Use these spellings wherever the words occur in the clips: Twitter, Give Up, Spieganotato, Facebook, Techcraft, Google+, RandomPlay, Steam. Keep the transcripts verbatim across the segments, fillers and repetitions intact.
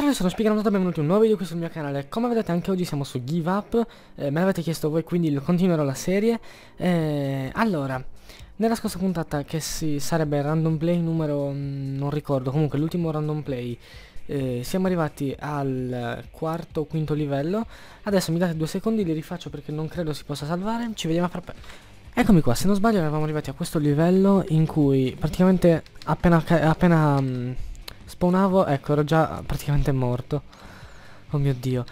Ciao, sono Spieganotato, benvenuti in un nuovo video qui sul mio canale. Come vedete anche oggi siamo su Give Up, eh, me l'avete chiesto voi, quindi continuerò la serie. eh, Allora, nella scorsa puntata, che si sarebbe random play numero... Mh, non ricordo, comunque l'ultimo random play, eh, siamo arrivati al quarto o quinto livello. Adesso mi date due secondi, li rifaccio perché non credo si possa salvare. Ci vediamo fra poco. Eccomi qua, se non sbaglio eravamo arrivati a questo livello in cui praticamente appena... appena mh, spawnavo, ecco, ero già praticamente morto. Oh mio dio.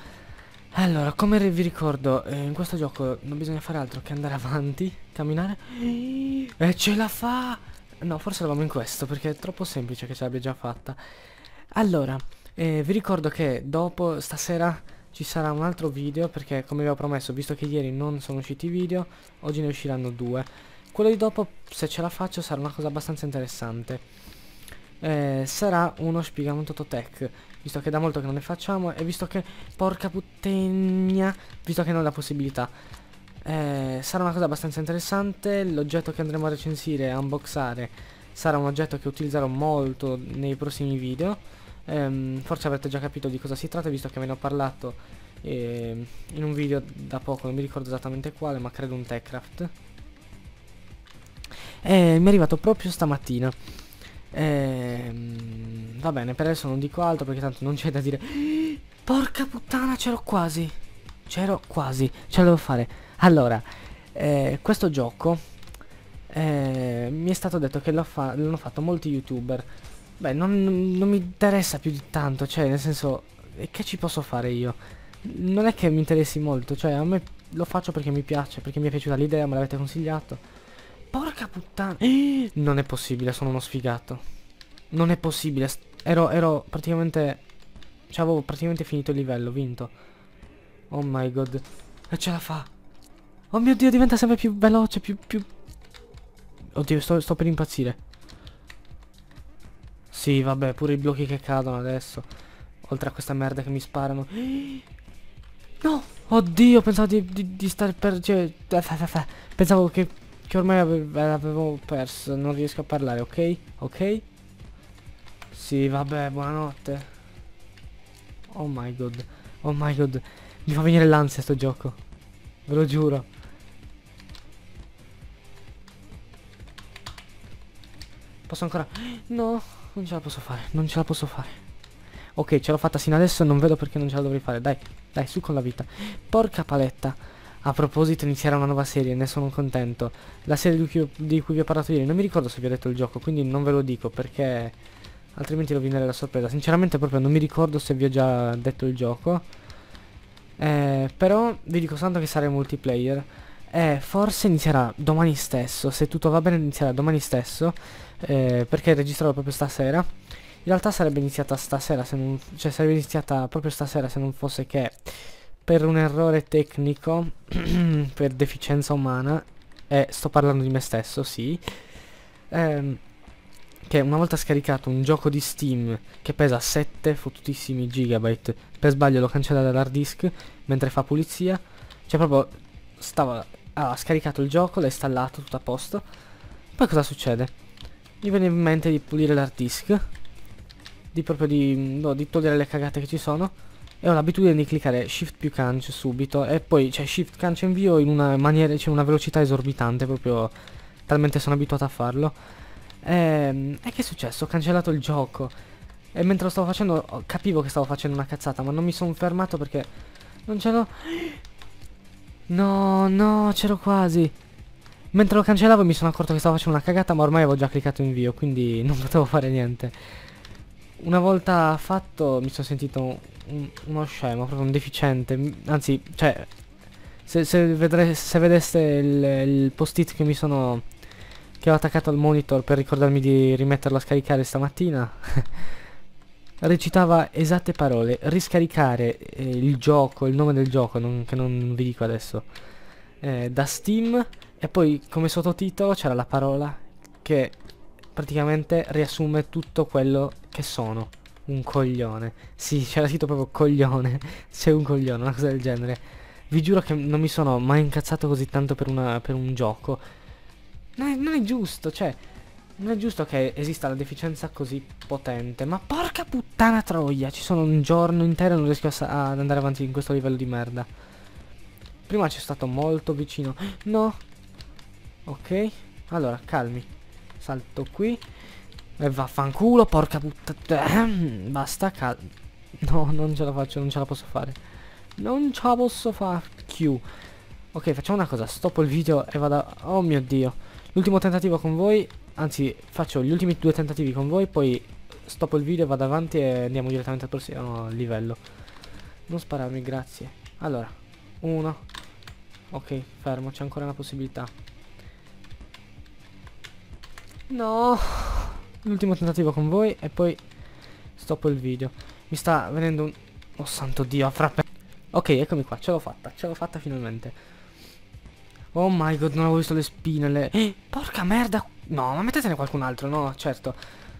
Allora, come vi ricordo, eh, in questo gioco non bisogna fare altro che andare avanti, camminare. E ce la fa! No, forse eravamo in questo, perché è troppo semplice che ce l'abbia già fatta. Allora, eh, vi ricordo che dopo, stasera, ci sarà un altro video, perché come vi ho promesso, visto che ieri non sono usciti i video, oggi ne usciranno due. Quello di dopo, se ce la faccio, sarà una cosa abbastanza interessante. Eh, sarà uno Spieganotato Tech, visto che da molto che non ne facciamo e visto che, porca puttagna, visto che non ho la possibilità. eh, Sarà una cosa abbastanza interessante. L'oggetto che andremo a recensire e a unboxare sarà un oggetto che utilizzerò molto nei prossimi video. ehm, Forse avrete già capito di cosa si tratta, visto che ve ne ho parlato eh, in un video da poco, non mi ricordo esattamente quale, ma credo un Techcraft. eh, Mi è arrivato proprio stamattina. Ehm, va bene, per adesso non dico altro perché tanto non c'è da dire. Porca puttana, c'ero quasi. C'ero quasi, ce la devo fare. Allora, eh, questo gioco eh, mi è stato detto che l'hanno fa fatto molti youtuber. Beh, non, non mi interessa più di tanto, cioè nel senso, che ci posso fare io? Non è che mi interessi molto, cioè a me lo faccio perché mi piace, perché mi è piaciuta l'idea, me l'avete consigliato. Porca puttana. Non è possibile, sono uno sfigato. Non è possibile. Ero, ero praticamente... Cioè avevo praticamente finito il livello, vinto. Oh my god. E ce la fa. Oh mio dio, diventa sempre più veloce, più... più... Oddio, sto, sto per impazzire. Sì, vabbè, pure i blocchi che cadono adesso. Oltre a questa merda che mi sparano. No! Oddio, pensavo di, di, di stare per... Cioè... Pensavo che... Che ormai l'avevo perso, non riesco a parlare, ok? Ok? Sì, vabbè, buonanotte. Oh my god, oh my god. Mi fa venire l'ansia sto gioco, ve lo giuro. Posso ancora? No, non ce la posso fare, non ce la posso fare. Ok, ce l'ho fatta sino adesso, non vedo perché non ce la dovrei fare. Dai, dai, su con la vita. Porca paletta. A proposito, inizierà una nuova serie, ne sono contento. La serie di cui, di cui vi ho parlato ieri, non mi ricordo se vi ho detto il gioco, quindi non ve lo dico perché altrimenti rovinerei la sorpresa. Sinceramente proprio non mi ricordo se vi ho già detto il gioco. eh, Però vi dico soltanto che sarà multiplayer. Eh, forse inizierà domani stesso, se tutto va bene inizierà domani stesso, eh, perché registrerò proprio stasera. In realtà sarebbe iniziata stasera se non, cioè sarebbe iniziata proprio stasera se non fosse che per un errore tecnico, per deficienza umana, e eh, sto parlando di me stesso, sì, ehm, che una volta scaricato un gioco di Steam che pesa sette fottutissimi gigabyte, per sbaglio l'ho cancellato dall'hard disk mentre fa pulizia, cioè proprio stava, ha scaricato il gioco, l'ha installato, tutto a posto, poi cosa succede? Mi viene in mente di pulire l'hard disk, di proprio di, no, di togliere le cagate che ci sono. E ho l'abitudine di cliccare shift più canc subito. E poi c'è cioè, shift canc invio in una maniera, c'è cioè una velocità esorbitante, proprio talmente sono abituato a farlo. E, e che è successo? Ho cancellato il gioco. E mentre lo stavo facendo capivo che stavo facendo una cazzata, ma non mi sono fermato perché non ce l'ho. No, no, c'ero quasi. Mentre lo cancellavo mi sono accorto che stavo facendo una cagata, ma ormai avevo già cliccato invio, quindi non potevo fare niente. Una volta fatto mi sono sentito Un, uno scemo, proprio un deficiente. Anzi, cioè, se, se, vedre, se vedeste il, il post-it che mi sono che ho attaccato al monitor per ricordarmi di rimetterlo a scaricare stamattina recitava esatte parole: riscaricare eh, il gioco, il nome del gioco non, che non vi dico adesso, eh, da Steam, e poi come sottotitolo c'era la parola che praticamente riassume tutto quello che sono. Un coglione. Sì, c'era scritto proprio coglione. Sei un coglione, una cosa del genere. Vi giuro che non mi sono mai incazzato così tanto per, una, per un gioco. Non è, non è giusto, cioè Non è giusto che esista la deficienza così potente. Ma porca puttana troia, ci sono un giorno intero e non riesco a, ad andare avanti in questo livello di merda. Prima c'è stato molto vicino. No. Ok. Allora, calmi. Salto qui. E vaffanculo, porca puttana. Basta, calmi. No, non ce la faccio, non ce la posso fare. Non ce la posso fare più. Ok, facciamo una cosa. Stoppo il video e vado... Oh mio Dio. L'ultimo tentativo con voi... Anzi, faccio gli ultimi due tentativi con voi, poi stoppo il video, vado avanti e andiamo direttamente al prossimo livello. Non spararmi, grazie. Allora, uno. Ok, fermo, c'è ancora una possibilità. No! L'ultimo tentativo con voi e poi stoppo il video. Mi sta venendo un... Oh santo Dio, frappe... Ok, eccomi qua, ce l'ho fatta, ce l'ho fatta finalmente. Oh my god, non avevo visto le spine, le... Eh, porca merda! No, ma mettetene qualcun altro, no, certo.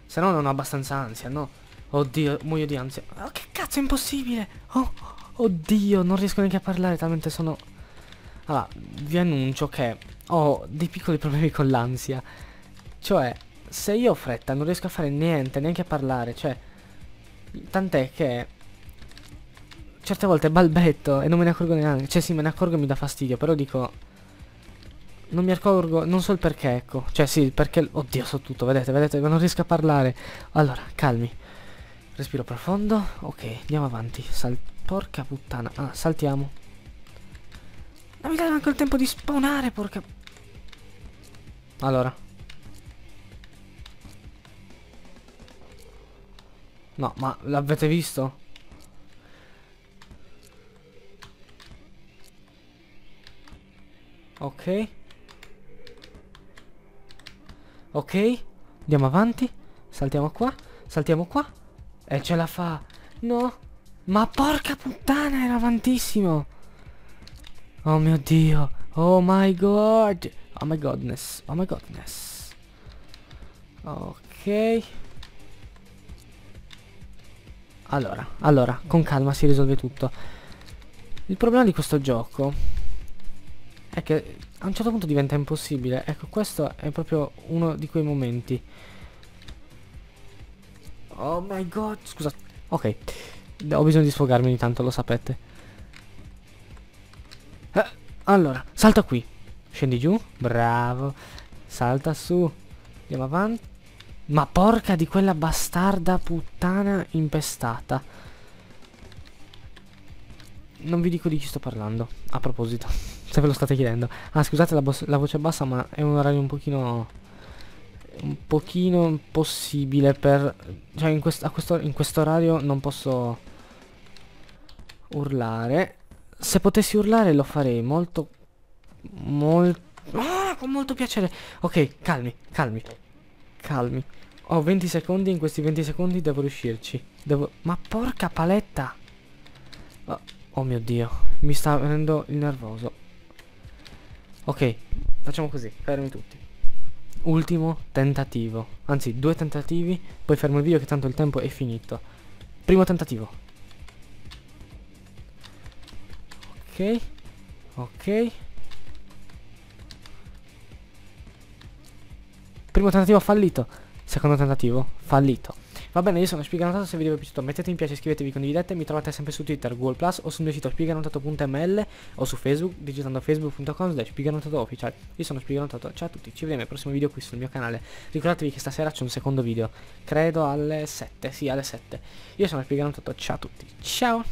Se no non ho abbastanza ansia, no? Oddio, muoio di ansia. Oh, che cazzo, è impossibile! Oh, oddio, non riesco neanche a parlare, talmente sono... Allora, vi annuncio che ho dei piccoli problemi con l'ansia. Cioè, se io ho fretta non riesco a fare niente, neanche a parlare, cioè... Tant'è che... Certe volte balbetto e non me ne accorgo neanche. Cioè sì, me ne accorgo e mi dà fastidio, però dico... Non mi accorgo, non so il perché, ecco. Cioè sì, il perché... Oddio, so tutto, vedete, vedete, non riesco a parlare. Allora, calmi. Respiro profondo. Ok, andiamo avanti. Sal... Porca puttana. Ah, saltiamo. Non mi dai neanche il tempo di spawnare, porca... Allora. No, ma l'avete visto? Ok. Ok, andiamo avanti, saltiamo qua, saltiamo qua e ce la fa. No, ma porca puttana, era avantissimo. Oh mio Dio, oh my god, oh my godness, oh my godness. Ok. Allora, allora, con calma si risolve tutto. Il problema di questo gioco è che... a un certo punto diventa impossibile. Ecco, questo è proprio uno di quei momenti. Oh my god. Scusa. Ok, ho bisogno di sfogarmi ogni tanto, lo sapete. eh, Allora, salta qui. Scendi giù. Bravo. Salta su. Andiamo avanti. Ma porca di quella bastarda puttana impestata. Non vi dico di chi sto parlando. A proposito, se ve lo state chiedendo. Ah, scusate la, la voce bassa, ma è un orario un pochino... Un pochino impossibile per... Cioè in quest a questo in quest'orario non posso urlare. Se potessi urlare lo farei molto... Molto... Ah, con molto piacere. Ok, calmi, calmi. Calmi. Ho venti secondi, in questi venti secondi devo riuscirci. Devo... Ma porca paletta! Oh. Oh mio Dio, mi sta venendo il nervoso. Ok, facciamo così, fermi tutti. Ultimo tentativo. Anzi, due tentativi, poi fermo il video che tanto il tempo è finito. Primo tentativo. Ok, ok. Primo tentativo fallito. Secondo tentativo fallito. Va bene, io sono Spieganotato, se il video vi è piaciuto mettete mi piace, iscrivetevi, condividete, mi trovate sempre su Twitter, Google plus, o sul mio sito spieganotato punto m l o su Facebook, digitando facebook punto com slash spieganotato official. Io sono Spieganotato, ciao a tutti, ci vediamo al prossimo video qui sul mio canale. Ricordatevi che stasera c'è un secondo video, credo alle sette, sì alle sette. Io sono Spieganotato, ciao a tutti, ciao!